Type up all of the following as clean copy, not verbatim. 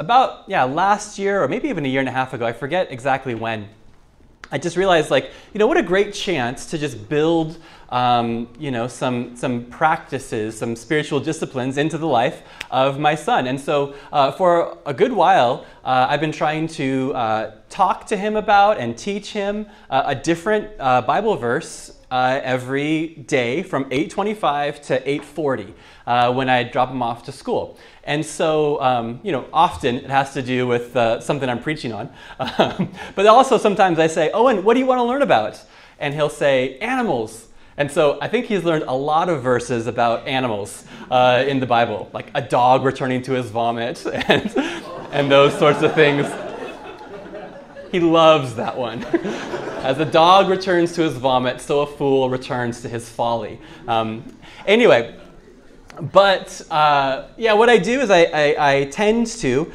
About, last year or maybe even a year and a half ago, I forget exactly when, I just realized, what a great chance to just build, some practices, some spiritual disciplines into the life of my son. And so for a good while, I've been trying to talk to him about and teach him a different Bible verse every day from 8:25 to 8:40 when I drop him off to school. And so, often it has to do with something I'm preaching on. But also sometimes I say, Owen, what do you want to learn about? And he'll say, animals. And so I think he's learned a lot of verses about animals in the Bible, like a dog returning to his vomit and those sorts of things. He loves that one. As a dog returns to his vomit, so a fool returns to his folly. What I do is I tend to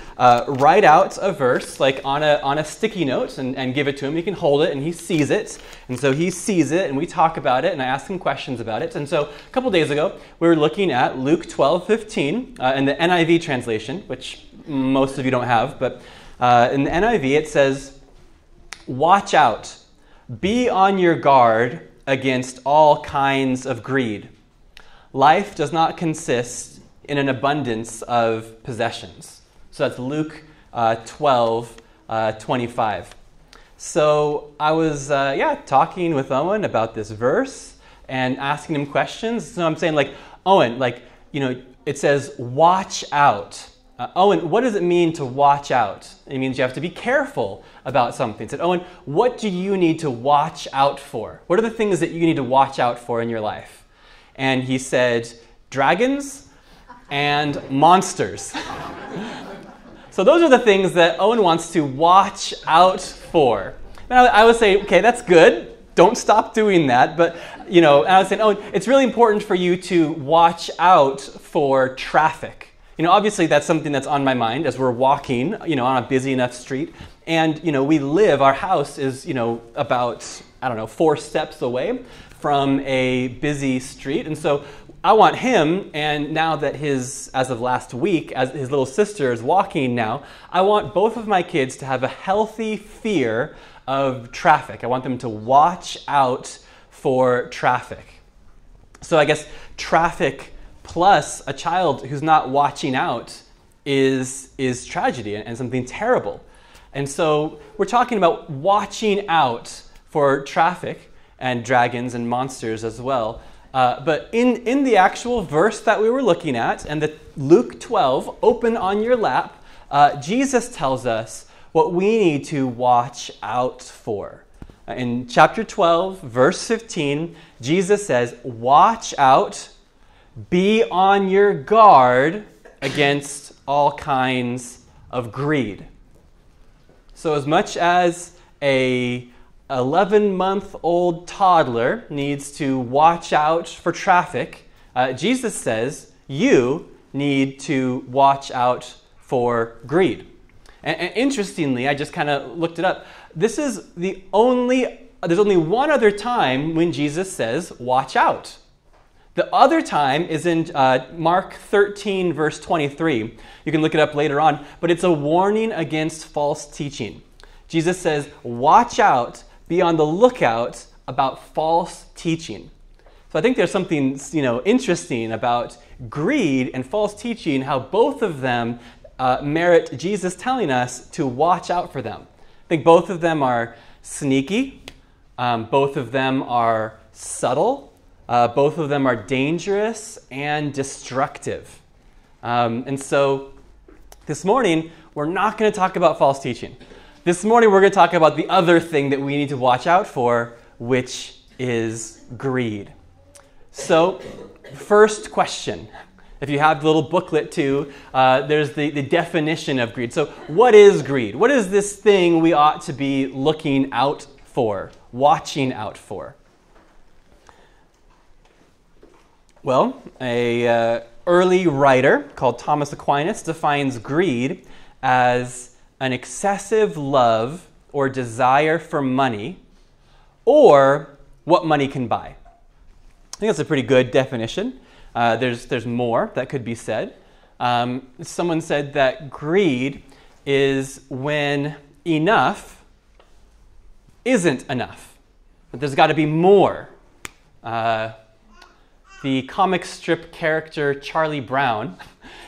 write out a verse like on a sticky note and give it to him. He can hold it and he sees it. And so he sees it and we talk about it and I ask him questions about it. And so a couple days ago, we were looking at Luke 12:15 in the NIV translation, which most of you don't have, but in the NIV it says, "Watch out, be on your guard against all kinds of greed. Life does not consist in an abundance of possessions." So that's Luke 12:25. So I was talking with Owen about this verse and asking him questions. So I'm saying, Owen, it says, watch out. Owen, what does it mean to watch out? It means you have to be careful about something. I said, Owen, what do you need to watch out for? What are the things that you need to watch out for in your life? And he said, dragons and monsters. So those are the things that Owen wants to watch out for. Now I would say, okay, that's good. Don't stop doing that. But, I was saying, Owen, it's really important for you to watch out for traffic. Obviously that's something that's on my mind as we're walking, on a busy enough street. And, we live, our house is, about, 4 steps away from a busy street. And so I want him, and now that as of last week, as his little sister is walking now, I want both of my kids to have a healthy fear of traffic. I want them to watch out for traffic. So I guess traffic plus a child who's not watching out is tragedy and something terrible. And so we're talking about watching out for traffic and dragons and monsters as well. But in the actual verse that we were looking at, and the Luke 12, open on your lap, Jesus tells us what we need to watch out for. In chapter 12, verse 15, Jesus says, watch out, be on your guard against all kinds of greed. So as much as a 11-month-old toddler needs to watch out for traffic, Jesus says you need to watch out for greed. And interestingly, I just kind of looked it up. There's only one other time when Jesus says watch out. The other time is in Mark 13, verse 23. You can look it up later on, but it's a warning against false teaching. Jesus says, watch out, be on the lookout about false teaching. So I think there's something, interesting about greed and false teaching, how both of them merit Jesus telling us to watch out for them. I think both of them are sneaky, both of them are subtle, both of them are dangerous and destructive. And so this morning, we're not going to talk about false teaching. This morning, we're going to talk about the other thing that we need to watch out for, which is greed. So, first question. If you have the little booklet too, there's the definition of greed. So, what is greed? What is this thing we ought to be looking out for, watching out for? Well, a early writer called Thomas Aquinas defines greed as an excessive love or desire for money, or what money can buy. I think that's a pretty good definition. There's more that could be said. Someone said that greed is when enough isn't enough. But there's got to be more. The comic strip character Charlie Brown,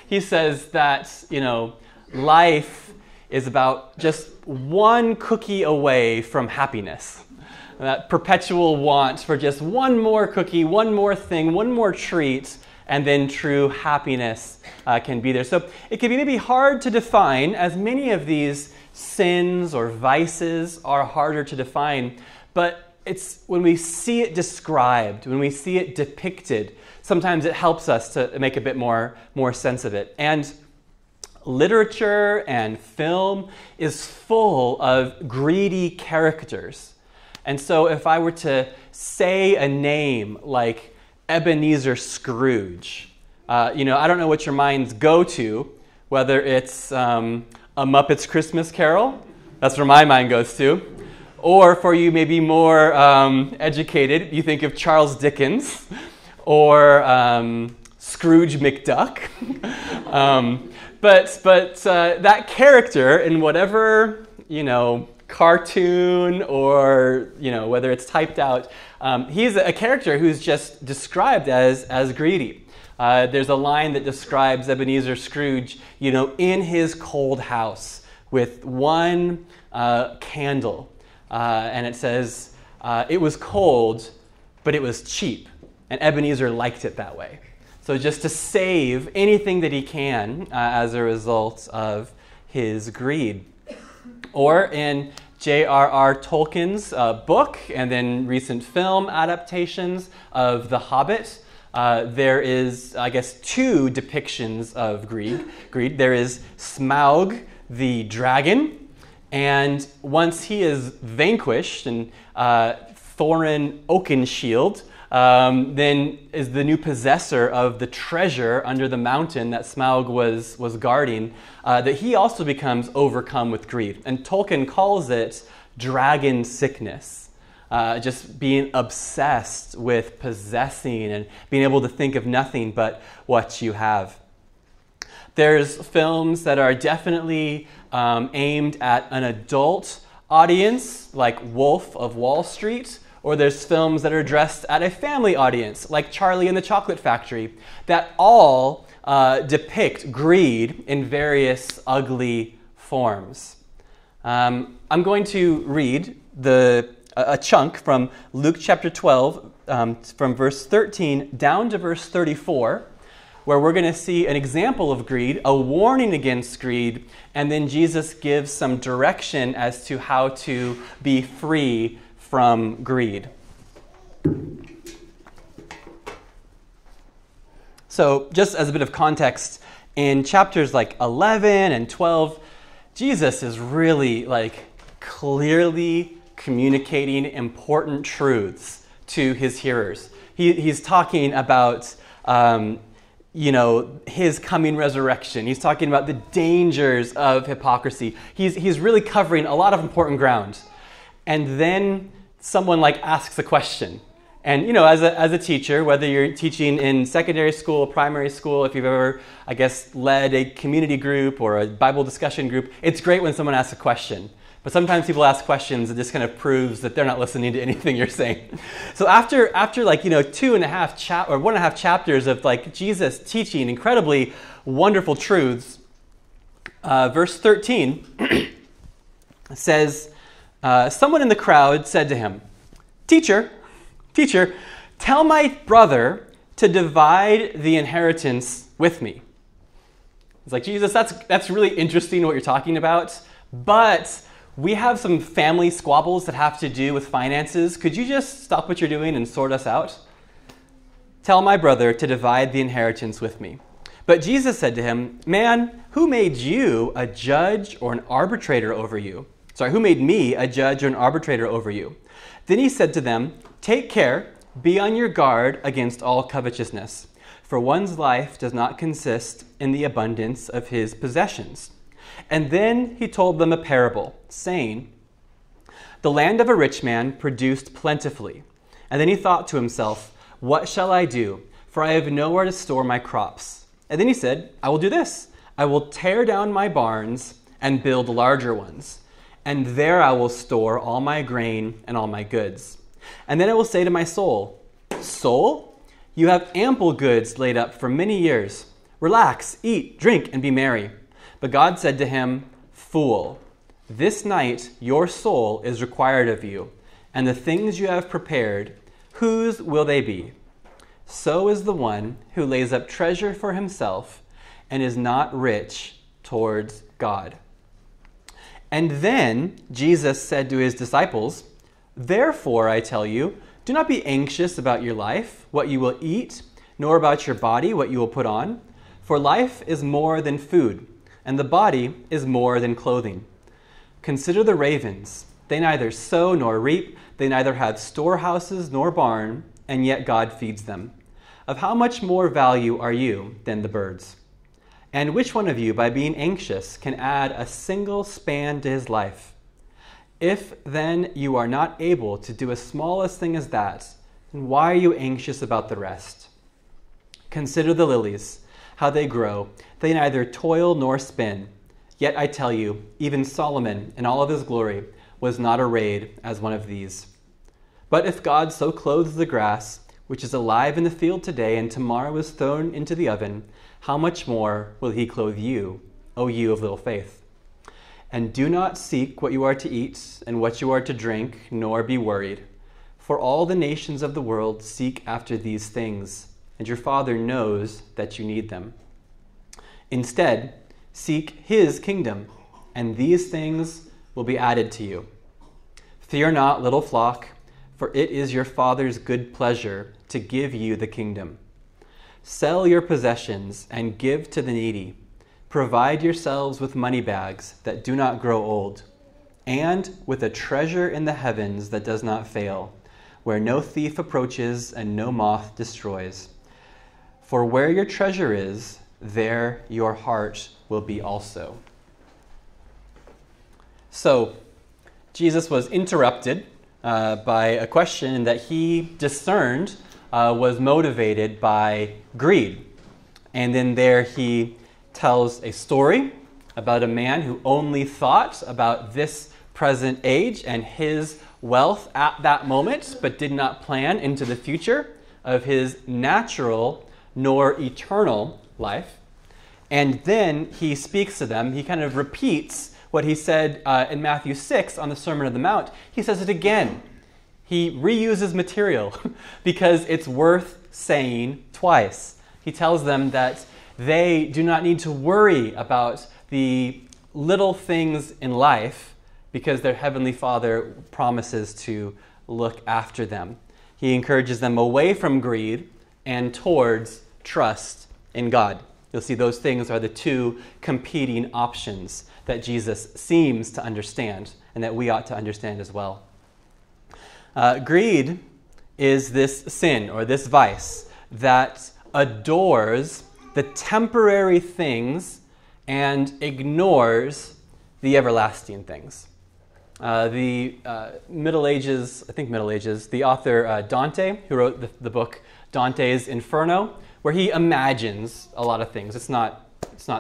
he says that, you know, life is about just one cookie away from happiness. That perpetual want for just one more cookie, one more thing, one more treat, and then true happiness can be there. So it can be maybe hard to define, as many of these sins or vices are harder to define, but it's when we see it described, when we see it depicted, sometimes it helps us to make a bit more sense of it. And literature and film is full of greedy characters. And so if I were to say a name like Ebenezer Scrooge, you know, I don't know what your minds go to, whether it's a Muppets Christmas Carol, that's where my mind goes to, or for you maybe more educated, you think of Charles Dickens or Scrooge McDuck. But that character in whatever, you know, cartoon or, you know, whether it's typed out, he's a character who's just described as greedy. There's a line that describes Ebenezer Scrooge, you know, in his cold house with one candle. And it says, it was cold, but it was cheap. And Ebenezer liked it that way. So just to save anything that he can as a result of his greed. Or in J.R.R. Tolkien's book and then recent film adaptations of The Hobbit, there is, I guess, two depictions of greed. There is Smaug the dragon, and once he is vanquished and Thorin Oakenshield then is the new possessor of the treasure under the mountain that Smaug was guarding, that he also becomes overcome with greed. And Tolkien calls it dragon sickness, just being obsessed with possessing and being able to think of nothing but what you have. There's films that are definitely aimed at an adult audience, like Wolf of Wall Street, or there's films that are addressed at a family audience, like Charlie and the Chocolate Factory, that all depict greed in various ugly forms. I'm going to read a chunk from Luke chapter 12, from verse 13 down to verse 34, where we're going to see an example of greed, a warning against greed, and then Jesus gives some direction as to how to be free from greed. So just as a bit of context, in chapters like 11 and 12, Jesus is really like clearly communicating important truths to his hearers. He's talking about, you know, his coming resurrection. He's talking about the dangers of hypocrisy. He's really covering a lot of important ground. And then someone like asks a question. And, you know, as a teacher, whether you're teaching in secondary school, primary school, if you've ever, I guess, led a community group or a Bible discussion group, it's great when someone asks a question. But sometimes people ask questions and this kind of proves that they're not listening to anything you're saying. So after like, you know, 1.5 chapters of like Jesus teaching incredibly wonderful truths, verse 13 says, someone in the crowd said to him, Teacher, tell my brother to divide the inheritance with me. It's like, Jesus, that's really interesting what you're talking about, but we have some family squabbles that have to do with finances. Could you just stop what you're doing and sort us out? Tell my brother to divide the inheritance with me. But Jesus said to him, man, who made you a judge or an arbitrator over you? Sorry, who made me a judge or an arbitrator over you? Then he said to them, take care, be on your guard against all covetousness, for one's life does not consist in the abundance of his possessions. And then he told them a parable, saying, the land of a rich man produced plentifully. And then he thought to himself, what shall I do? For I have nowhere to store my crops. And then he said, I will do this. I will tear down my barns and build larger ones. And there I will store all my grain and all my goods. And then I will say to my soul, soul, you have ample goods laid up for many years. Relax, eat, drink, and be merry. But God said to him, fool, this night your soul is required of you, and the things you have prepared, whose will they be? So is the one who lays up treasure for himself and is not rich towards God. And then Jesus said to his disciples, therefore I tell you, do not be anxious about your life, what you will eat, nor about your body, what you will put on. For life is more than food, and the body is more than clothing. Consider the ravens. They neither sow nor reap. They neither have storehouses nor barn, and yet God feeds them. Of how much more value are you than the birds? And which one of you, by being anxious, can add a single span to his life? If then you are not able to do as small a thing as that, then why are you anxious about the rest? Consider the lilies, how they grow. They neither toil nor spin. Yet I tell you, even Solomon, in all of his glory, was not arrayed as one of these. But if God so clothes the grass, which is alive in the field today and tomorrow is thrown into the oven, how much more will he clothe you, O you of little faith? And do not seek what you are to eat and what you are to drink, nor be worried. For all the nations of the world seek after these things, and your Father knows that you need them. Instead, seek his kingdom, and these things will be added to you. Fear not, little flock, for it is your Father's good pleasure to give you the kingdom. Sell your possessions and give to the needy. Provide yourselves with money bags that do not grow old, and with a treasure in the heavens that does not fail, where no thief approaches and no moth destroys. For where your treasure is, there your heart will be also. So, Jesus was interrupted by a question that he discerned was motivated by greed. And then there he tells a story about a man who only thought about this present age and his wealth at that moment, but did not plan into the future of his natural nor eternal life. And then he speaks to them. He kind of repeats what he said in Matthew 6 on the Sermon on the Mount. He says it again. He reuses material because it's worth saying twice. He tells them that they do not need to worry about the little things in life because their Heavenly Father promises to look after them. He encourages them away from greed and towards trust in God. You'll see those things are the two competing options that Jesus seems to understand and that we ought to understand as well. Greed is this sin or this vice that adores the temporary things and ignores the everlasting things. I think Middle Ages, the author Dante, who wrote the book Dante's Inferno, where he imagines a lot of things. It's not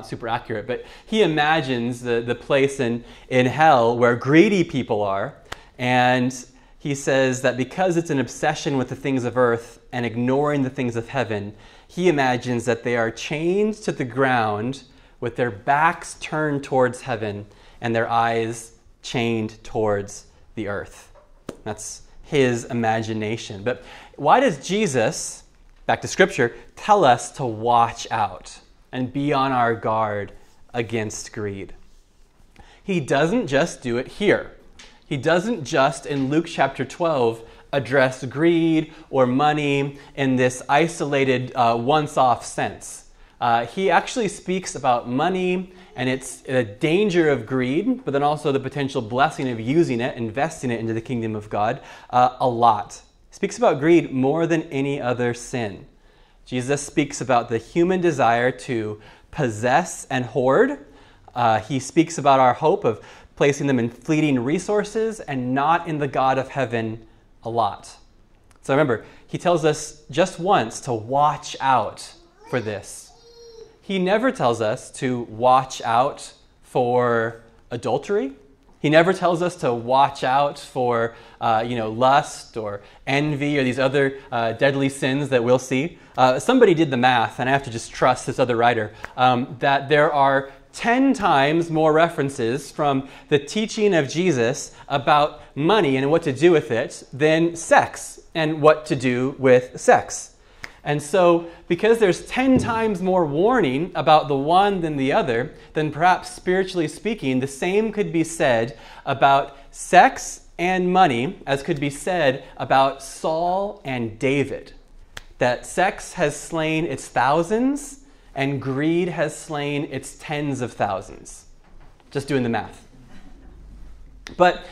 super accurate, but he imagines the place in hell where greedy people are, and he says that because it's an obsession with the things of earth and ignoring the things of heaven, he imagines that they are chained to the ground with their backs turned towards heaven and their eyes chained towards the earth. That's his imagination. But why does Jesus, back to Scripture, tell us to watch out and be on our guard against greed? He doesn't just do it here. He doesn't just, in Luke chapter 12, address greed or money in this isolated, once-off sense. He actually speaks about money and its danger of greed, but then also the potential blessing of using it, investing it into the kingdom of God, a lot. He speaks about greed more than any other sin. Jesus speaks about the human desire to possess and hoard. He speaks about our hope of placing them in fleeting resources and not in the God of heaven a lot. So remember, he tells us just once to watch out for this. He never tells us to watch out for adultery. He never tells us to watch out for lust or envy or these other deadly sins that we'll see. Somebody did the math, and I have to just trust this other writer, that there are 10 times more references from the teaching of Jesus about money and what to do with it than sex and what to do with sex. And so, because there's 10 times more warning about the one than the other, then perhaps spiritually speaking, the same could be said about sex and money as could be said about Saul and David. That sex has slain its thousands and greed has slain its tens of thousands. Just doing the math. But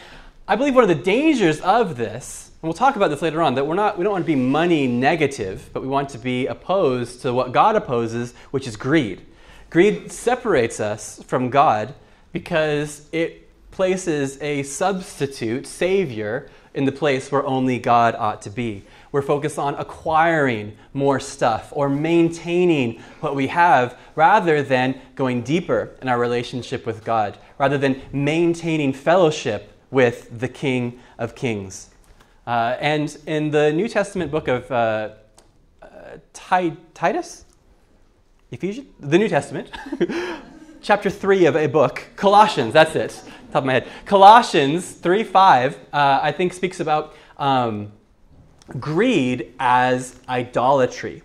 I believe one of the dangers of this, and we'll talk about this later on, that we don't want to be money negative, but we want to be opposed to what God opposes, which is greed. Greed separates us from God because it places a substitute savior in the place where only God ought to be. We're focused on acquiring more stuff or maintaining what we have rather than going deeper in our relationship with God, rather than maintaining fellowship with the King of Kings. And in the New Testament book of Titus? Ephesians? The New Testament. Chapter 3 of a book. Colossians, that's it. Top of my head. Colossians 3:5, I think speaks about greed as idolatry.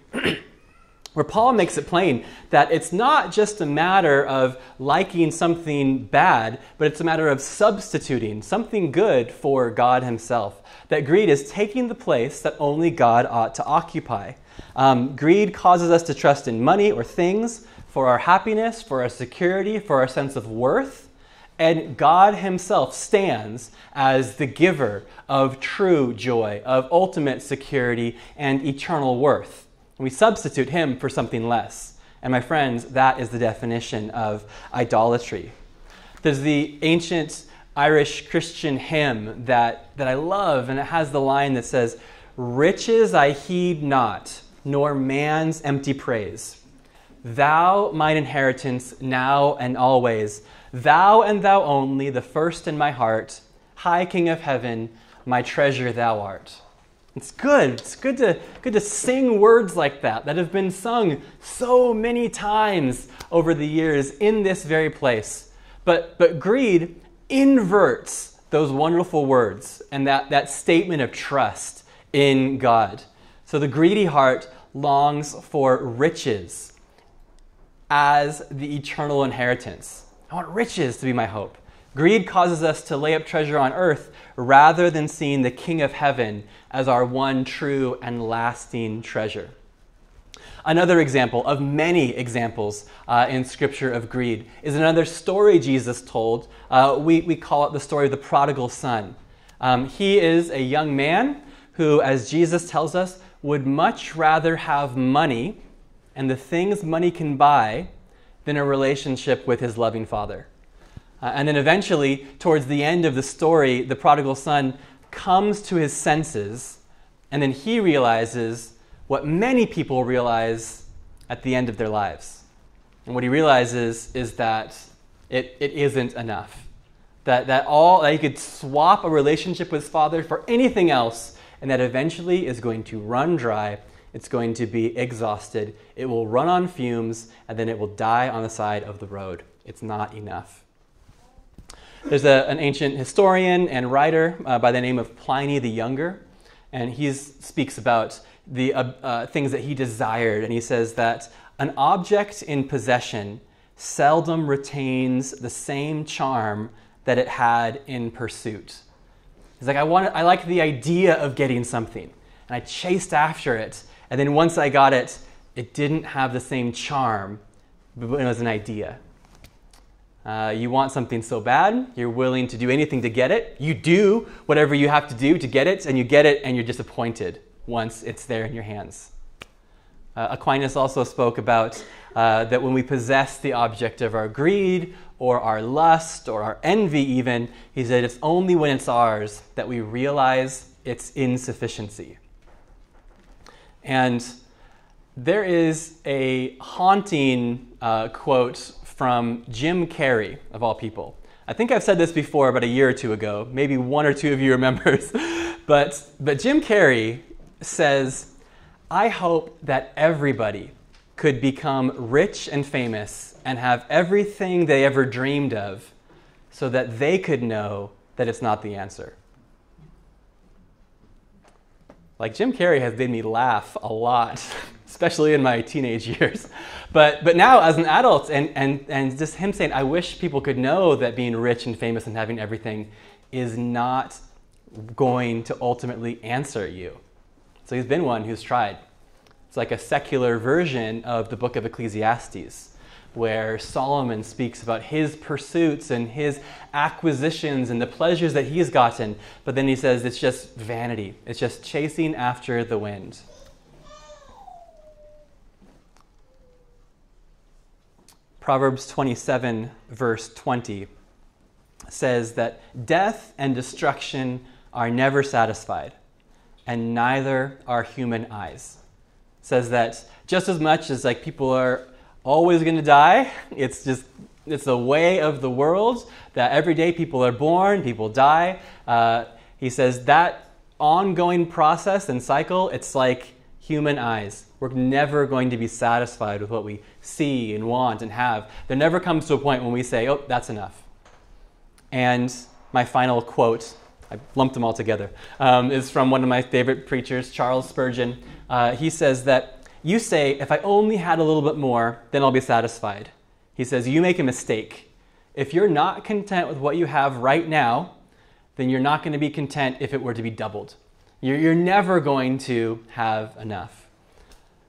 Where Paul makes it plain that it's not just a matter of liking something bad, but it's a matter of substituting something good for God himself. That greed is taking the place that only God ought to occupy. Greed causes us to trust in money or things for our happiness, for our security, for our sense of worth. And God himself stands as the giver of true joy, of ultimate security and eternal worth. We substitute him for something less. And my friends, that is the definition of idolatry. There's the ancient Irish Christian hymn that I love, and it has the line that says, "Riches I heed not, nor man's empty praise. Thou, mine inheritance, now and always. Thou and thou only, the first in my heart. High King of heaven, my treasure thou art." It's good. It's good to sing words like that have been sung so many times over the years in this very place. But greed inverts those wonderful words and that statement of trust in God. So the greedy heart longs for riches as the eternal inheritance. I want riches to be my hope. Greed causes us to lay up treasure on earth rather than seeing the King of Heaven as our one true and lasting treasure. Another example of many examples in Scripture of greed is another story Jesus told. We call it the story of the prodigal son. He is a young man who, as Jesus tells us, would much rather have money and the things money can buy than a relationship with his loving father. And then eventually, towards the end of the story, the prodigal son comes to his senses, and then he realizes what many people realize at the end of their lives. And what he realizes is that it isn't enough. That he could swap a relationship with his father for anything else, and that eventually is going to run dry. It's going to be exhausted. It will run on fumes, and then it will die on the side of the road. It's not enough. There's an ancient historian and writer by the name of Pliny the Younger, and he speaks about the things that he desired, and he says that an object in possession seldom retains the same charm that it had in pursuit. He's like, I like the idea of getting something, and I chased after it, and then once I got it, it didn't have the same charm, but it was an idea. You want something so bad, you're willing to do anything to get it. You do whatever you have to do to get it, and you get it, and you're disappointed once it's there in your hands. Aquinas also spoke about that when we possess the object of our greed or our lust or our envy even, he said it's only when it's ours that we realize its insufficiency. And there is a haunting quote from Jim Carrey, of all people, I think I've said this before about a year or two ago. Maybe one or two of you remembers. But Jim Carrey says, I hope that everybody could become rich and famous and have everything they ever dreamed of so that they could know that it's not the answer. Like, Jim Carrey has made me laugh a lot, especially in my teenage years. But now as an adult, and just him saying, I wish people could know that being rich and famous and having everything is not going to ultimately answer you. So he's been one who's tried. It's like a secular version of the book of Ecclesiastes, where Solomon speaks about his pursuits and his acquisitions and the pleasures that he's gotten. But then he says it's just vanity. It's just chasing after the wind. Proverbs 27, verse 20 says that death and destruction are never satisfied, and neither are human eyes. It says that just as much as like people are always going to die. It's the way of the world that every day people are born, people die. He says that ongoing process and cycle, it's like human eyes. We're never going to be satisfied with what we see and want and have. There never comes to a point when we say, oh, that's enough. And my final quote, I lumped them all together, is from one of my favorite preachers, Charles Spurgeon. He says that, you say, if I only had a little bit more, then I'll be satisfied. He says, you make a mistake. If you're not content with what you have right now, then you're not going to be content if it were to be doubled. You're never going to have enough.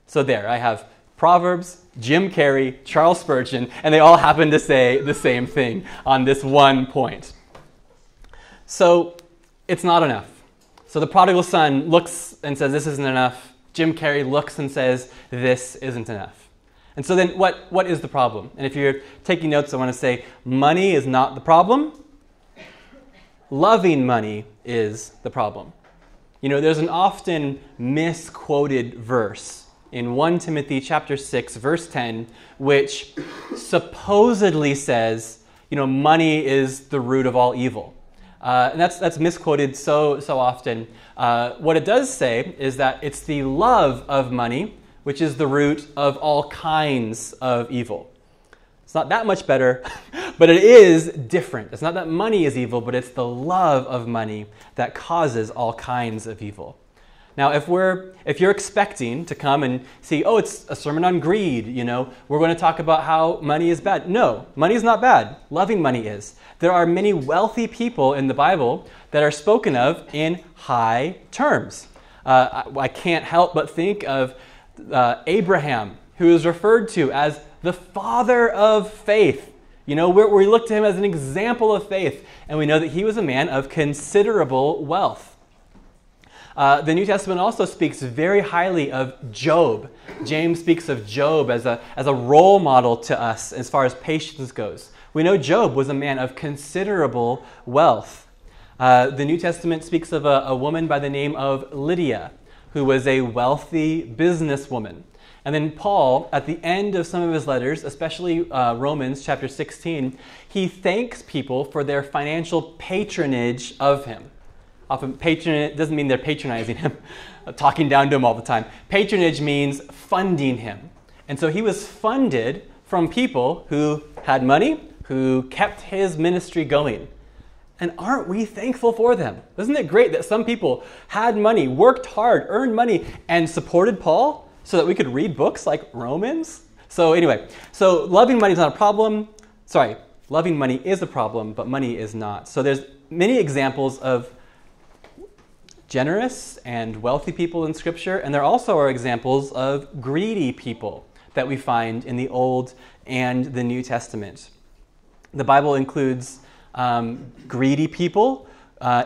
So there, I have Proverbs, Jim Carrey, Charles Spurgeon, and they all happen to say the same thing on this one point. So it's not enough. So the prodigal son looks and says, this isn't enough. Jim Carrey looks and says, this isn't enough. And so then what is the problem? And if you're taking notes, I want to say money is not the problem. Loving money is the problem. You know, there's an often misquoted verse in 1 Timothy chapter 6, verse 10, which supposedly says, you know, money is the root of all evil. And that's misquoted so often. What it does say is that it's the love of money which is the root of all kinds of evil. It's not that much better, but it is different. It's not that money is evil, but it's the love of money that causes all kinds of evil. Now, if you're expecting to come and see, oh, it's a sermon on greed, you know, we're going to talk about how money is bad. No, money is not bad. Loving money is. There are many wealthy people in the Bible that are spoken of in high terms. I can't help but think of Abraham, who is referred to as the father of faith. You know, we look to him as an example of faith, and we know that he was a man of considerable wealth. The New Testament also speaks very highly of Job. James speaks of Job as a role model to us as far as patience goes. We know Job was a man of considerable wealth. The New Testament speaks of a woman by the name of Lydia, who was a wealthy businesswoman. And then Paul, at the end of some of his letters, especially Romans chapter 16, he thanks people for their financial patronage of him. Often patronage doesn't mean they're patronizing him, talking down to him all the time. Patronage means funding him. And so he was funded from people who had money, who kept his ministry going. And aren't we thankful for them? Isn't it great that some people had money, worked hard, earned money, and supported Paul so that we could read books like Romans? So anyway, so loving money is not a problem. Sorry, loving money is a problem, but money is not. So there's many examples of generous and wealthy people in Scripture, and there also are examples of greedy people that we find in the Old and the New Testament. The Bible includes greedy people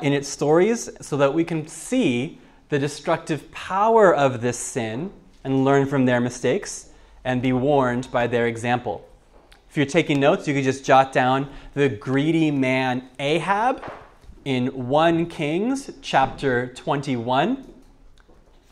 in its stories so that we can see the destructive power of this sin and learn from their mistakes and be warned by their example. If you're taking notes, you could just jot down the greedy man Ahab in 1 Kings chapter 21.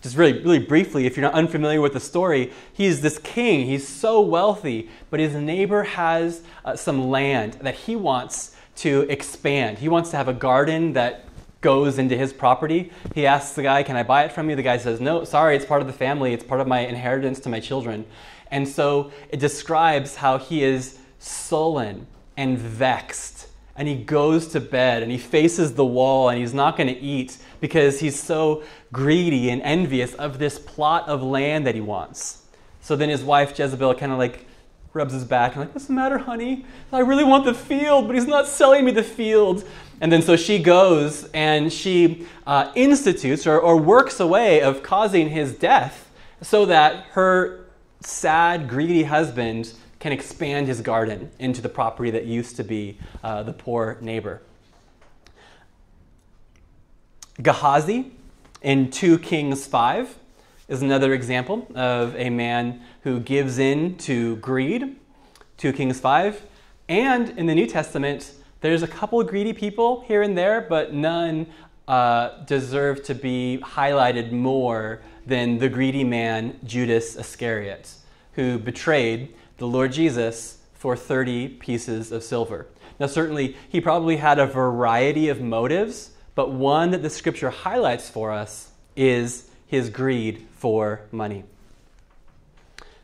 Just really briefly, if you're not unfamiliar with the story, he's this king, he's so wealthy, but his neighbor has some land that he wants to expand. He wants to have a garden that goes into his property. He asks the guy, can I buy it from you? The guy says, no, sorry, it's part of the family. It's part of my inheritance to my children. And so it describes how he is sullen and vexed, and he goes to bed and he faces the wall and he's not going to eat because he's so greedy and envious of this plot of land that he wants. So then his wife Jezebel kind of like rubs his back and like, what's the matter, honey? I really want the field, but he's not selling me the field. And then so she goes and she institutes or works a way of causing his death so that her sad, greedy husband can expand his garden into the property that used to be the poor neighbor. Gehazi in 2 Kings 5 is another example of a man who gives in to greed, 2 Kings 5. And in the New Testament, there's a couple of greedy people here and there, but none deserve to be highlighted more than the greedy man Judas Iscariot, who betrayed the Lord Jesus for 30 pieces of silver. Now certainly he probably had a variety of motives, but one that the scripture highlights for us is his greed for money.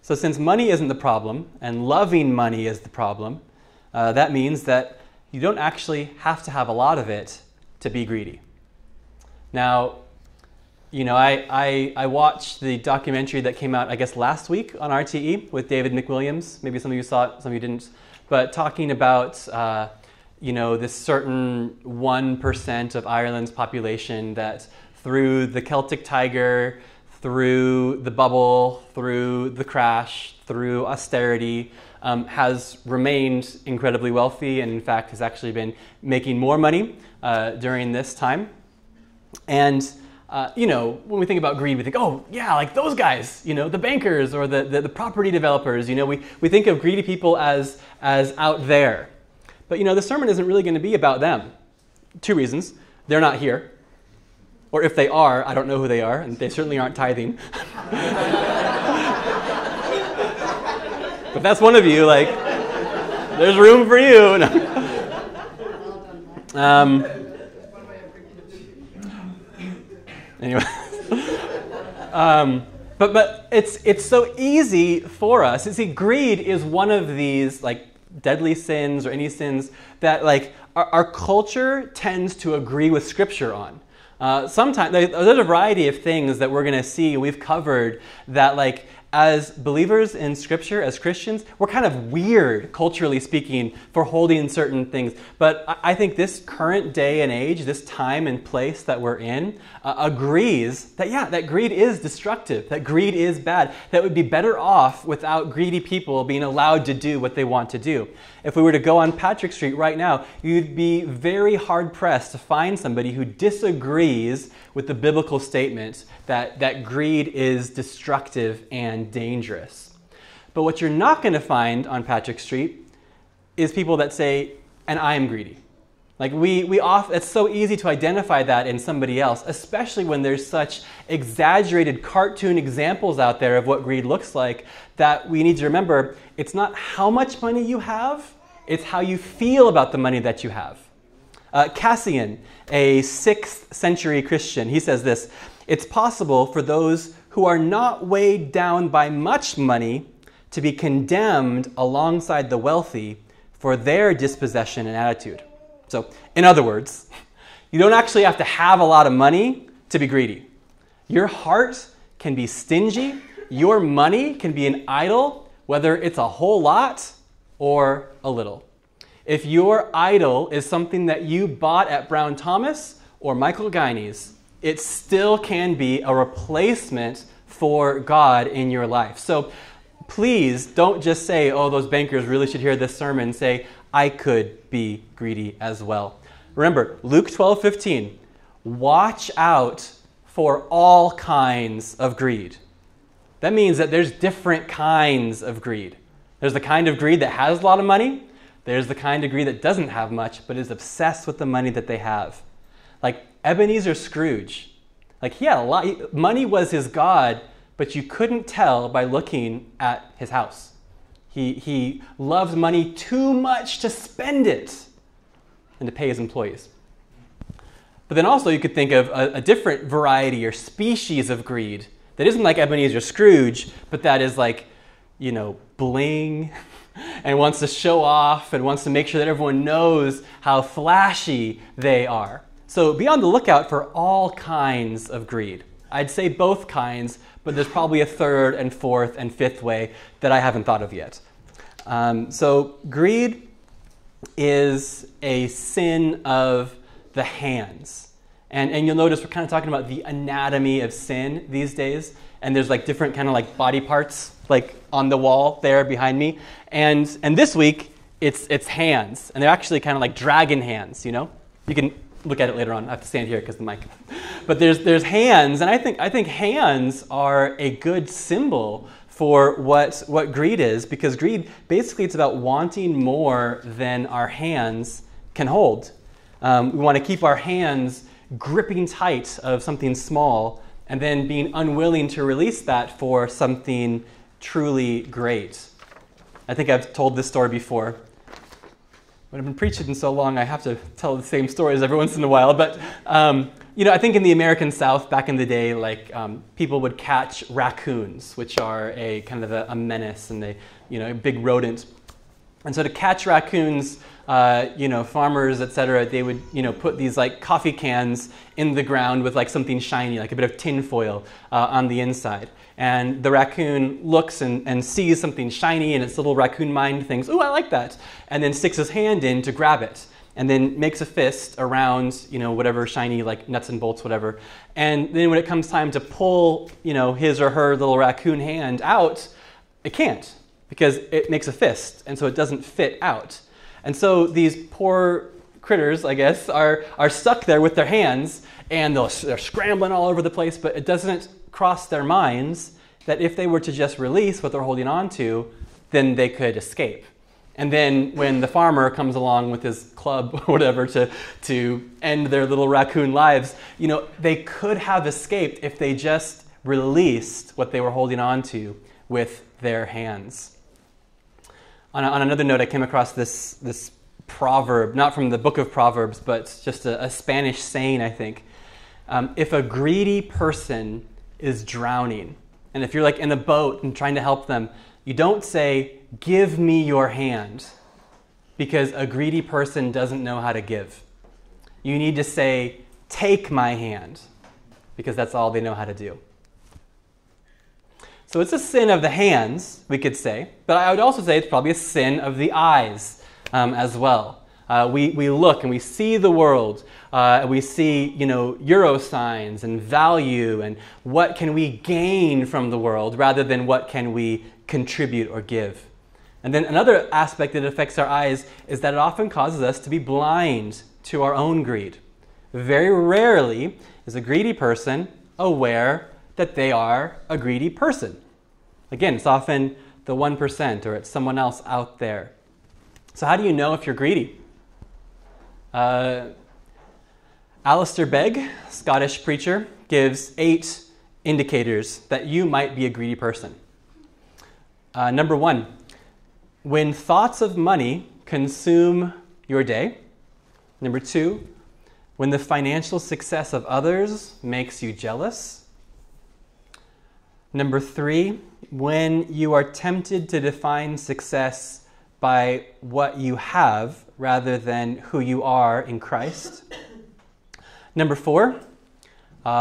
So since money isn't the problem and loving money is the problem, that means that you don't actually have to have a lot of it to be greedy. Now, you know, I watched the documentary that came out, I guess, last week on RTE with David McWilliams. Maybe some of you saw it, some of you didn't. But talking about, you know, this certain 1% of Ireland's population that through the Celtic Tiger, through the bubble, through the crash, through austerity, has remained incredibly wealthy and, in fact, has actually been making more money during this time. And you know, when we think about greed, we think, oh, yeah, like those guys, you know, the bankers or the property developers. You know, we think of greedy people as out there. But, you know, the sermon isn't really going to be about them. Two reasons. They're not here. Or if they are, I don't know who they are, and they certainly aren't tithing. But that's one of you, like, there's room for you. No. Anyway, but it's so easy for us. You see, greed is one of these like deadly sins or any sins that like our culture tends to agree with Scripture on. Sometimes there's a variety of things that we're going to see we've covered that like as believers in Scripture, as Christians, we're kind of weird, culturally speaking, for holding certain things. But I think this current day and age, this time and place that we're in, agrees that, yeah, that greed is destructive, that greed is bad, that we'd be better off without greedy people being allowed to do what they want to do. If we were to go on Patrick Street right now, you'd be very hard-pressed to find somebody who disagrees with the biblical statement that greed is destructive and dangerous. But what you're not going to find on Patrick Street is people that say, and I am greedy. Like it's so easy to identify that in somebody else, especially when there's such exaggerated cartoon examples out there of what greed looks like, that we need to remember it's not how much money you have, it's how you feel about the money that you have. Cassian, a 6th century Christian, he says this, "It's possible for those who are not weighed down by much money to be condemned alongside the wealthy for their dispossession and attitude." So, in other words, you don't actually have to have a lot of money to be greedy. Your heart can be stingy, your money can be an idol, whether it's a whole lot or a little. If your idol is something that you bought at Brown Thomas or Michael Guinea's, it still can be a replacement for God in your life. So please don't just say, oh, those bankers really should hear this sermon. Say, I could be greedy as well. Remember, Luke 12:15, watch out for all kinds of greed. That means that there's different kinds of greed. There's the kind of greed that has a lot of money. There's the kind of greed that doesn't have much, but is obsessed with the money that they have. Like Ebenezer Scrooge, like he had a lot, money was his god, but you couldn't tell by looking at his house. He loved money too much to spend it. and to pay his employees. But then also you could think of a different variety or species of greed that isn't like Ebenezer Scrooge, but that is like, you know, bling and wants to show off and wants to make sure that everyone knows how flashy they are. So be on the lookout for all kinds of greed. I'd say both kinds, but there's probably a third and fourth and fifth way that I haven't thought of yet. So greed is a sin of the hands. And you'll notice we're kind of talking about the anatomy of sin these days. And there's like different kind of like body parts like on the wall there behind me. And this week it's hands. And they're actually kind of like dragon hands, you know? You can look at it later on. I have to stand here because the mic. But there's hands, and I think hands are a good symbol for what greed is, because greed basically it's about wanting more than our hands can hold. We want to keep our hands gripping tight of something small and then being unwilling to release that for something truly great. I think I've told this story before. I've been preaching so long, I have to tell the same stories every once in a while. But, you know, I think in the American South back in the day, like people would catch raccoons, which are a kind of a menace and they, you know, a big rodent. And so to catch raccoons, you know, farmers, etc., they would, you know, put these like coffee cans in the ground with like something shiny, like a bit of tin foil on the inside. And the raccoon looks and sees something shiny, and its little raccoon mind thinks, "Ooh, I like that," and then sticks his hand in to grab it, and then makes a fist around, you know, whatever shiny like nuts and bolts, whatever. And then when it comes time to pull, you know, his or her little raccoon hand out, it can't because it makes a fist, and so it doesn't fit out. And so these poor critters, I guess, are stuck there with their hands, and they're scrambling all over the place, but it doesn't cross their minds that if they were to just release what they're holding on to, then they could escape. And then when the farmer comes along with his club or whatever to end their little raccoon lives, you know, they could have escaped if they just released what they were holding on to with their hands. On another note, I came across this proverb, not from the book of Proverbs, but just a Spanish saying, I think. If a greedy person is drowning, and if you're like in a boat and trying to help them, you don't say, "Give me your hand," because a greedy person doesn't know how to give. You need to say, "Take my hand," because that's all they know how to do. So it's a sin of the hands, we could say, but I would also say it's probably a sin of the eyes as well. We look and we see the world, and we see, you know, euro signs and value and what can we gain from the world rather than what can we contribute or give. And then another aspect that affects our eyes is that it often causes us to be blind to our own greed. Very rarely is a greedy person aware that they are a greedy person. Again, it's often the 1% or it's someone else out there. So how do you know if you're greedy? Alistair Begg, Scottish preacher, gives 8 indicators that you might be a greedy person. Number 1, when thoughts of money consume your day. Number 2, when the financial success of others makes you jealous. Number 3, when you are tempted to define success by what you have rather than who you are in Christ. Number 4,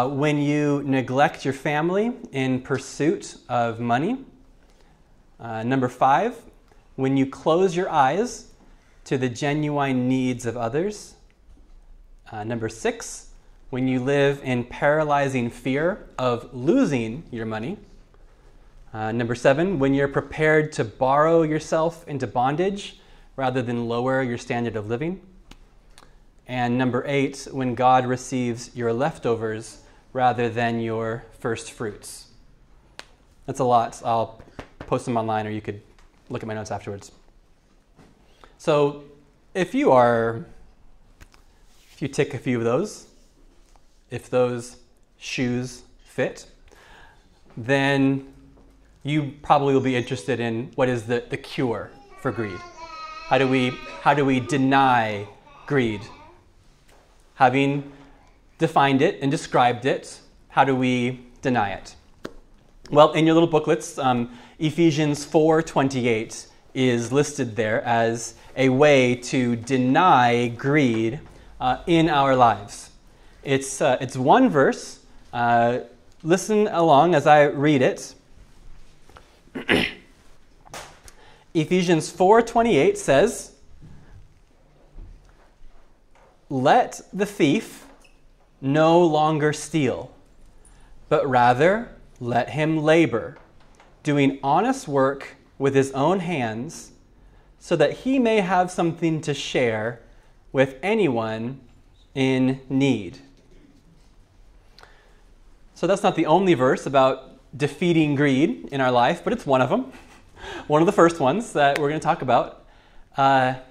when you neglect your family in pursuit of money. Number 5, when you close your eyes to the genuine needs of others. Number 6, when you live in paralyzing fear of losing your money. Number 7, when you're prepared to borrow yourself into bondage rather than lower your standard of living. And number 8, when God receives your leftovers rather than your first fruits. That's a lot. I'll post them online or you could look at my notes afterwards. So if you tick a few of those, if those shoes fit, then you probably will be interested in what is the cure for greed. How do we deny greed. Having defined it and described it, how do we deny it? Well, in your little booklets, Ephesians 4:28 is listed there as a way to deny greed in our lives. It's one verse. Listen along as I read it. Ephesians 4:28 says, "Let the thief no longer steal, but rather let him labor, doing honest work with his own hands, so that he may have something to share with anyone in need." So that's not the only verse about defeating greed in our life, but it's one of them. One of the first ones that we're going to talk about.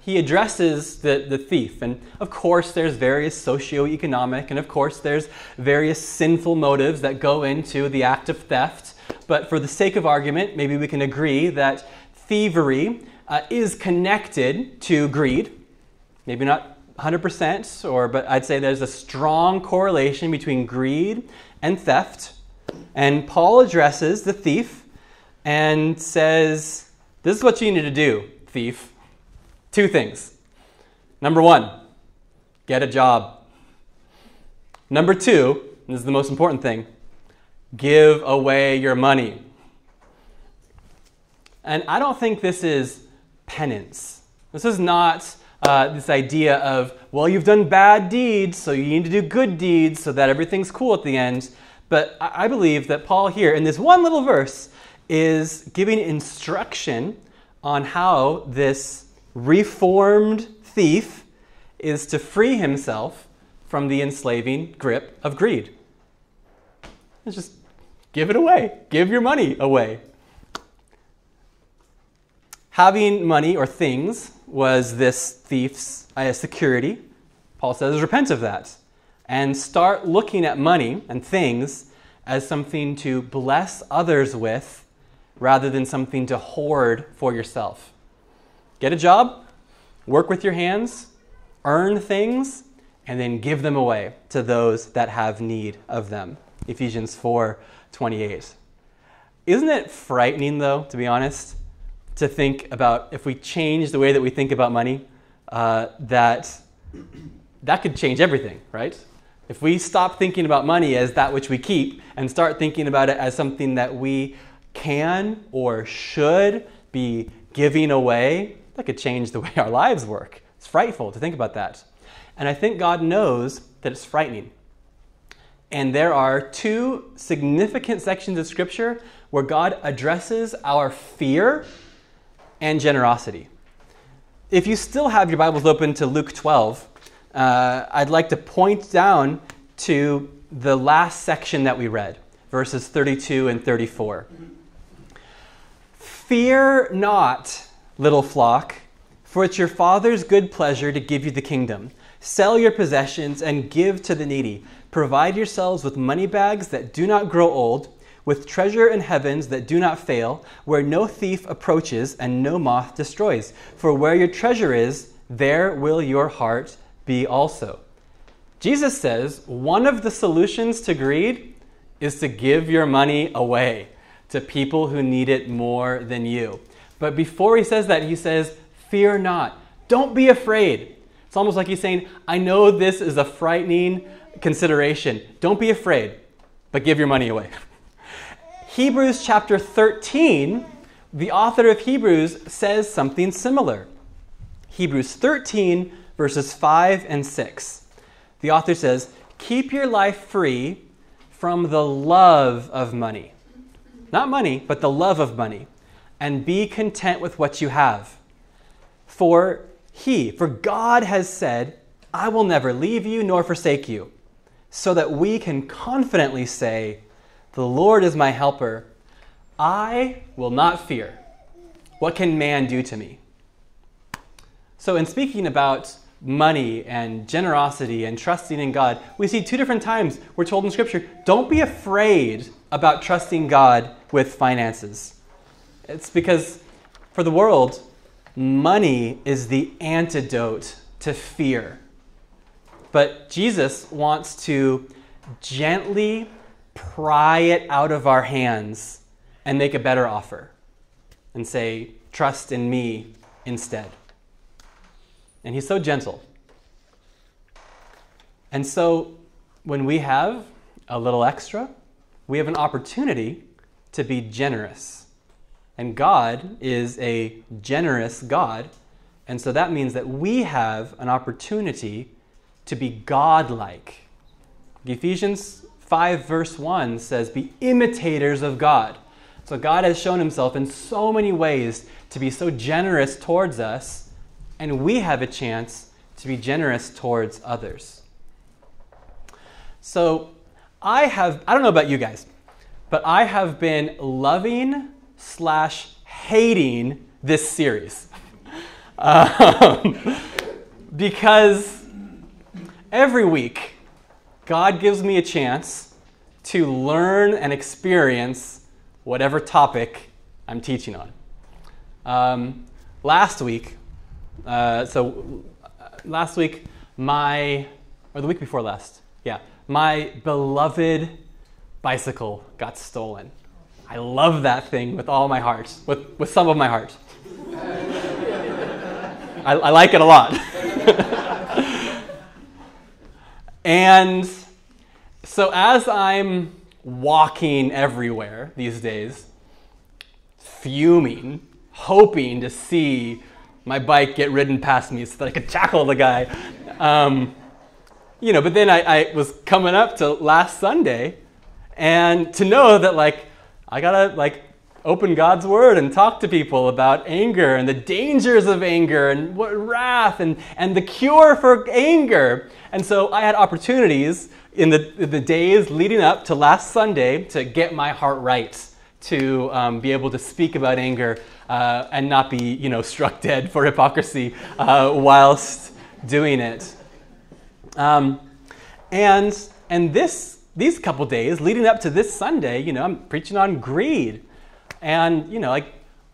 He addresses the thief, and of course there's various socioeconomic, and of course there's various sinful motives that go into the act of theft, but for the sake of argument, maybe we can agree that thievery is connected to greed. Maybe not 100%, but I'd say there's a strong correlation between greed and theft, and Paul addresses the thief and says, this is what you need to do, thief. Two things. Number one, get a job. Number two, and this is the most important thing, give away your money. And I don't think this is penance. This is not this idea of, well, you've done bad deeds, so you need to do good deeds so that everything's cool at the end. But I believe that Paul here, in this one little verse, is giving instruction on how this reformed thief is to free himself from the enslaving grip of greed. It's just give it away. Give your money away. Having money or things was this thief's security. Paul says, repent of that and start looking at money and things as something to bless others with rather than something to hoard for yourself. Get a job, work with your hands, earn things, and then give them away to those that have need of them. Ephesians 4:28. Isn't it frightening, though, to be honest, to think about if we change the way that we think about money, that could change everything, right? If we stop thinking about money as that which we keep and start thinking about it as something that we can or should be giving away, that could change the way our lives work. It's frightful to think about that. And I think God knows that it's frightening. And there are two significant sections of Scripture where God addresses our fear and generosity. If you still have your Bibles open to Luke 12, I'd like to point down to the last section that we read, verses 32 and 34. "Fear not, little flock, for it's your Father's good pleasure to give you the kingdom. Sell your possessions and give to the needy. Provide yourselves with money bags that do not grow old, with treasure in heavens that do not fail, where no thief approaches and no moth destroys. For where your treasure is, there will your heart be also." Jesus says one of the solutions to greed is to give your money away to people who need it more than you. But before he says that, he says, fear not. Don't be afraid. It's almost like he's saying, I know this is a frightening consideration. Don't be afraid, but give your money away. Hebrews chapter 13, the author of Hebrews says something similar. Hebrews 13, verses 5 and 6. The author says, "Keep your life free from the love of money." Not money, but the love of money. "And be content with what you have. For God has said, I will never leave you nor forsake you," so that we can confidently say, the Lord is my helper. I will not fear. What can man do to me? So in speaking about money and generosity and trusting in God, we see two different times we're told in Scripture, don't be afraid about trusting God with finances. It's because for the world, money is the antidote to fear But Jesus wants to gently pry it out of our hands and make a better offer and say, trust in me instead. And he's so gentle. And so when we have a little extra, we have an opportunity to be generous. And God is a generous God. And so that means that we have an opportunity to be God-like. Ephesians 5 verse 1 says, be imitators of God. So God has shown himself in so many ways to be so generous towards us, and we have a chance to be generous towards others. So I don't know about you guys, but I have been loving / hating this series. Because every week, God gives me a chance to learn and experience whatever topic I'm teaching on. The week before last, yeah, my beloved bicycle got stolen. I love that thing with all my heart, with some of my heart. I like it a lot. And so as I'm walking everywhere these days, fuming, hoping to see my bike get ridden past me so that I could tackle the guy, but then I was coming up to last Sunday, and to know that I gotta open God's word and talk to people about anger and the dangers of anger and what wrath and the cure for anger. And so I had opportunities in the days leading up to last Sunday to get my heart right, to be able to speak about anger and not be struck dead for hypocrisy whilst doing it. And these couple days leading up to this Sunday, I'm preaching on greed. And,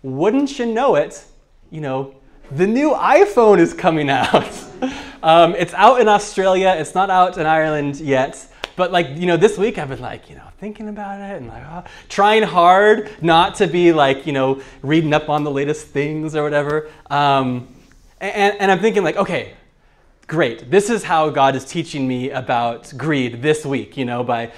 wouldn't you know it, the new iPhone is coming out. It's out in Australia. It's not out in Ireland yet. But, this week I've been, thinking about it and, trying hard not to be, reading up on the latest things or whatever. And I'm thinking, okay, great. This is how God is teaching me about greed this week, by...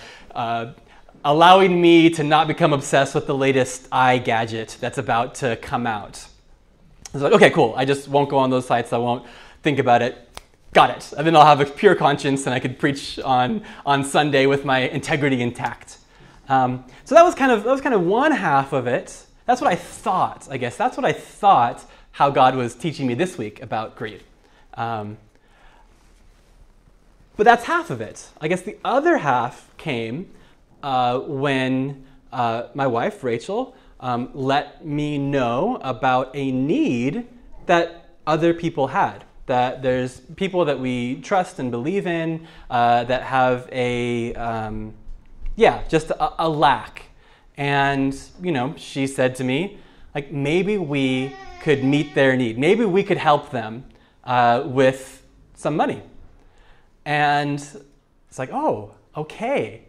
allowing me to not become obsessed with the latest iGadget that's about to come out. I was like, okay, cool. I just won't go on those sites. I won't think about it. Got it. And then I'll have a pure conscience and I could preach on Sunday with my integrity intact. So that was kind of one half of it. That's what I thought, I guess. That's what I thought how God was teaching me this week about greed. But that's half of it. I guess the other half came when my wife, Rachel, let me know about a need that other people had, that there's people that we trust and believe in that have just a lack. And, she said to me, maybe we could meet their need. Maybe we could help them with some money. And it's oh, okay.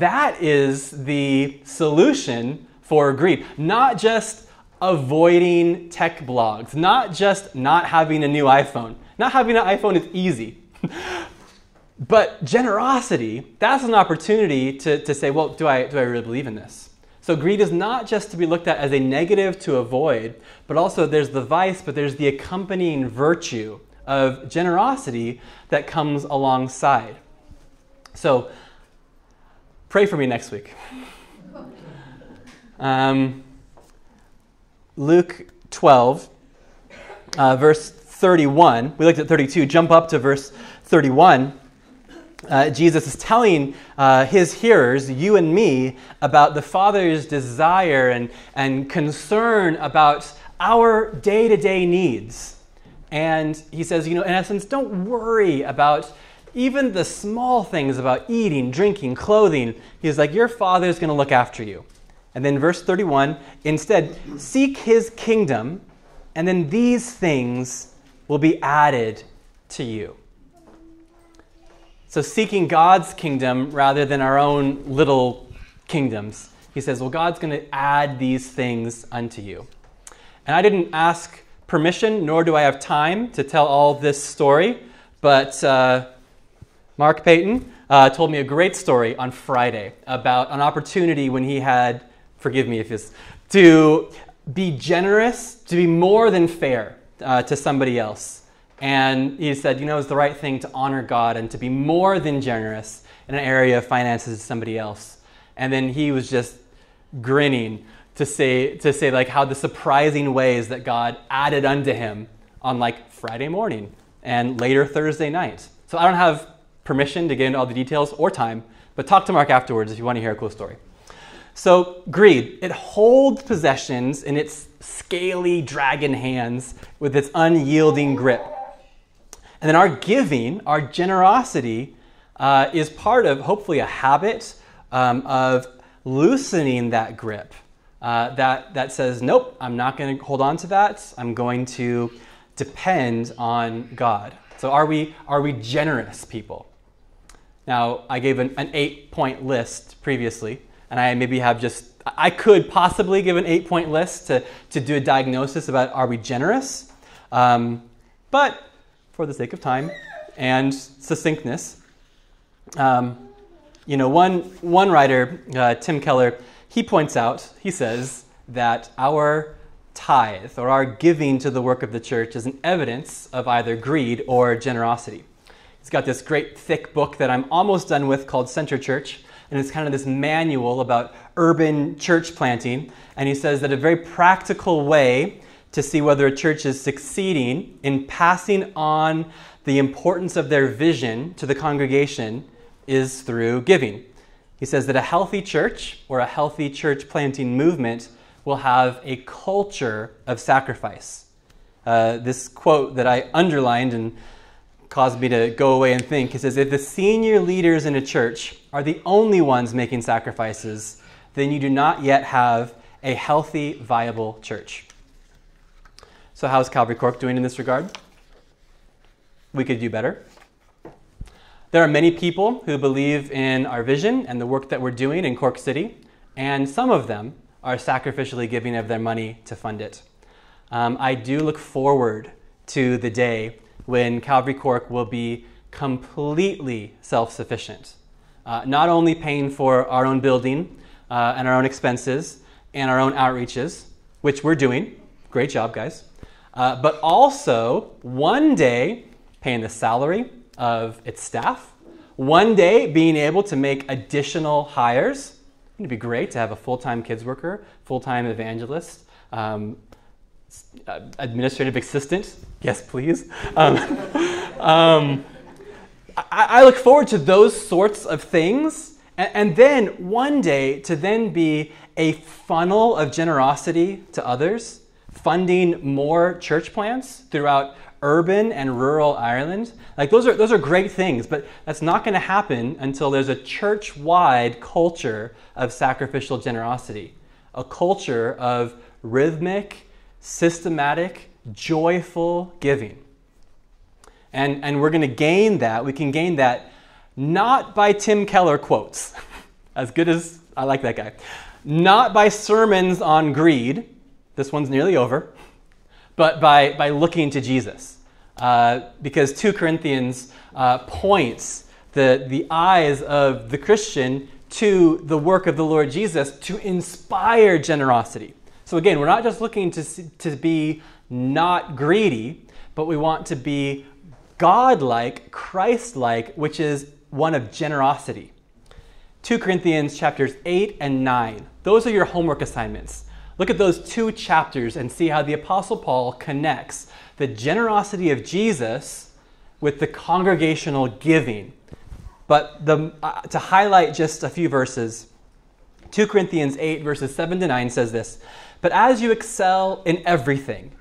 That is the solution for greed. Not just avoiding tech blogs, not just not having a new iPhone. Not having an iPhone is easy. But generosity, that's an opportunity to say, well, do I really believe in this? So greed is not just to be looked at as a negative to avoid, but also there's the vice, but there's the accompanying virtue of generosity that comes alongside. So, pray for me next week. Luke 12, verse 31. We looked at 32. Jump up to verse 31. Jesus is telling his hearers, you and me, about the Father's desire and concern about our day-to-day needs. And he says, in essence, don't worry about even the small things about eating, drinking, clothing. He's like, your Father's going to look after you. And then verse 31, instead, seek his kingdom, and then these things will be added to you. So seeking God's kingdom rather than our own little kingdoms. He says, well, God's going to add these things unto you. And I didn't ask permission, nor do I have time to tell all this story, but Mark Payton told me a great story on Friday about an opportunity when he had, forgive me if it's, to be generous, to be more than fair to somebody else. And he said, you know, it's the right thing to honor God and to be more than generous in an area of finances to somebody else. And then he was just grinning to say like how the surprising ways that God added unto him on like Friday morning and later Thursday night. So I don't have permission to get into all the details or time, but talk to Mark afterwards if you want to hear a cool story. So greed, it holds possessions in its scaly dragon hands with its unyielding grip. And then our giving, our generosity, is part of hopefully a habit of loosening that grip that says, nope, I'm not going to hold on to that. I'm going to depend on God. So are we generous people? Now, I gave an 8-point list previously, and I maybe have just, I could possibly give an 8-point list to do a diagnosis about are we generous? But for the sake of time and succinctness, you know, one writer, Tim Keller, he points out, he says that our tithe or our giving to the work of the church is an evidence of either greed or generosity. He's got this great thick book that I'm almost done with called Center Church, and it's kind of this manual about urban church planting, and he says that a very practical way to see whether a church is succeeding in passing on the importance of their vision to the congregation is through giving. He says that a healthy church or a healthy church planting movement will have a culture of sacrifice. This quote that I underlined and caused me to go away and think, it says, if the senior leaders in a church are the only ones making sacrifices, then you do not yet have a healthy, viable church. So how's Calvary Cork doing in this regard? We could do better. There are many people who believe in our vision and the work that we're doing in Cork City, and some of them are sacrificially giving of their money to fund it. I do look forward to the day when Calvary Cork will be completely self-sufficient, not only paying for our own building and our own expenses and our own outreaches, which we're doing, great job guys, but also one day paying the salary of its staff, one day being able to make additional hires. It'd be great to have a full-time kids worker, full-time evangelist, administrative assistant, yes please. I look forward to those sorts of things, and then one day to then be a funnel of generosity to others, funding more church plants throughout urban and rural Ireland. Like those are great things, but that's not going to happen until there's a church-wide culture of sacrificial generosity, a culture of rhythmic, systematic, joyful giving. And we're going to gain that. We can gain that not by Tim Keller quotes, as good as I like that guy, not by sermons on greed. This one's nearly over. But by looking to Jesus, because 2 Corinthians points the eyes of the Christian to the work of the Lord Jesus to inspire generosity. So again, we're not just looking to be not greedy, but we want to be God-like, Christ-like, which is one of generosity. 2 Corinthians chapters 8 and 9, those are your homework assignments. Look at those two chapters and see how the Apostle Paul connects the generosity of Jesus with the congregational giving. But to highlight just a few verses, 2 Corinthians 8 verses 7 to 9 says this, "But as you excel in everything,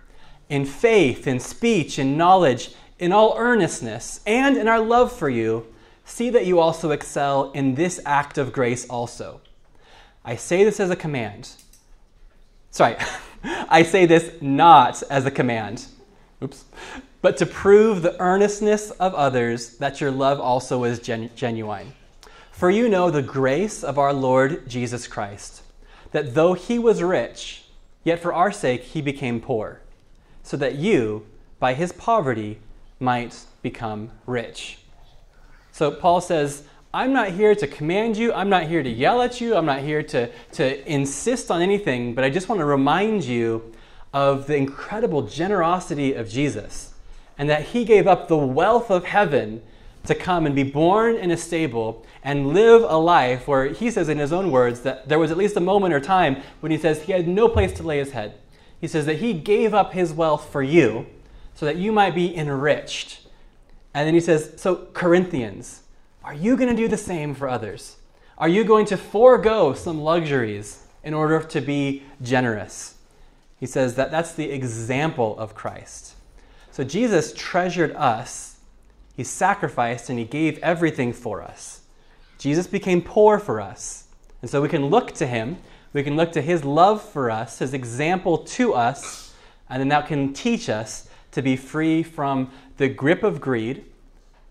in faith, in speech, in knowledge, in all earnestness, and in our love for you, see that you also excel in this act of grace also. I say this as a command." Sorry, I say this not as a command. Oops. but to prove the earnestness of others that your love also is genuine. For you know the grace of our Lord Jesus Christ, that though he was rich, yet for our sake he became poor, so that you, by his poverty, might become rich. So Paul says, I'm not here to command you, I'm not here to yell at you, I'm not here to insist on anything, but I just want to remind you of the incredible generosity of Jesus, and that he gave up the wealth of heaven to come and be born in a stable and live a life where he says in his own words that there was at least a moment or time when he says he had no place to lay his head. He says that he gave up his wealth for you so that you might be enriched. And then he says, so Corinthians, are you going to do the same for others? Are you going to forego some luxuries in order to be generous? He says that that's the example of Christ. So Jesus treasured us. He sacrificed and he gave everything for us. Jesus became poor for us. And so we can look to him. We can look to his love for us, his example to us, and then that can teach us to be free from the grip of greed,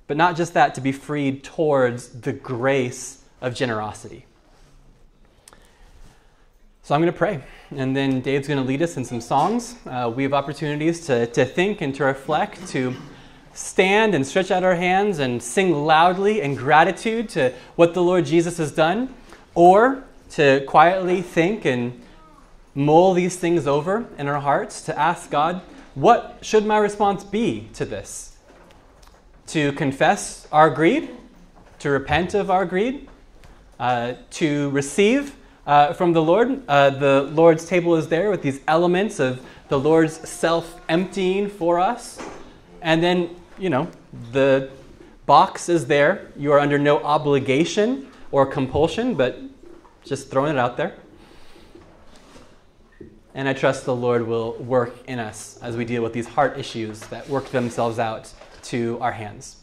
but not just that, to be freed towards the grace of generosity. So I'm going to pray, and then Dave's going to lead us in some songs. We have opportunities to think and to reflect, to stand and stretch out our hands and sing loudly in gratitude to what the Lord Jesus has done, or to quietly think and mull these things over in our hearts, to ask God, what should my response be to this? To confess our greed, to repent of our greed, to receive from the Lord. The Lord's table is there with these elements of the Lord's self-emptying for us. And then, you know, the box is there. You are under no obligation or compulsion, but just throwing it out there. And I trust the Lord will work in us as we deal with these heart issues that work themselves out to our hands.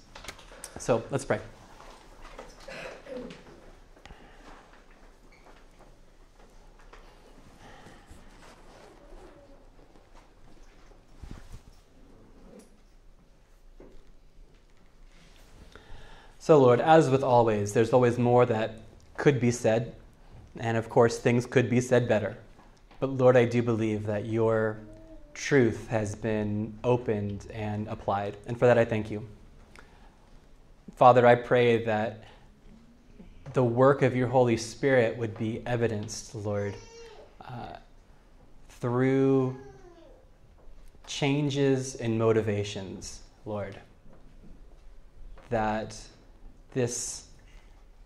So let's pray. So Lord, as with always, there's always more that could be said, and of course things could be said better. But Lord, I do believe that your truth has been opened and applied, and for that I thank you. Father, I pray that the work of your Holy Spirit would be evidenced, Lord, through changes in motivations, Lord, that this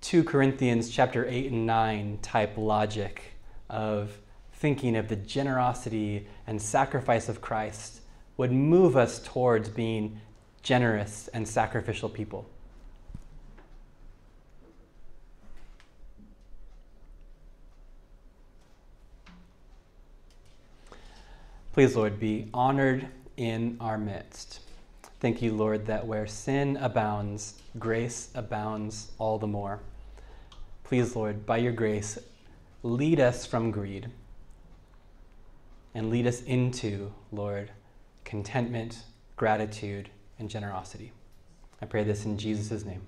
2 Corinthians chapter 8 and 9 type logic of thinking of the generosity and sacrifice of Christ would move us towards being generous and sacrificial people. Please, Lord, be honored in our midst. Thank you, Lord, that where sin abounds, grace abounds all the more. Please, Lord, by your grace, lead us from greed and lead us into, Lord, contentment, gratitude, and generosity. I pray this in Jesus' name.